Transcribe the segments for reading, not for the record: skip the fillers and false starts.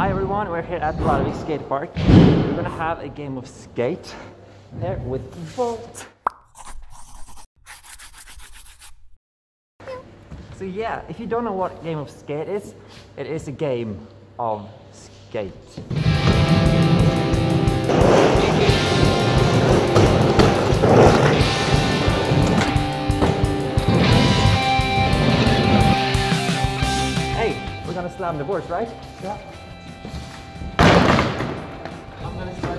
Hi everyone, we're here at Larvik Skate Park. We're gonna have a game of skate here with Volt. So yeah, if you don't know what game of skate is, it is a game of skate. Gonna slam the boards, right? Yeah. I'm gonna slide.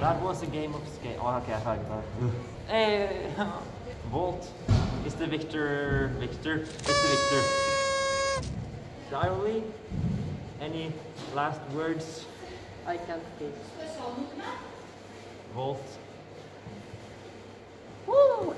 That was a game of skate. Oh, okay, I thought you thought. Hey, Volt is the victor. Charlie, any last words? I can't skate. Volt. Woo!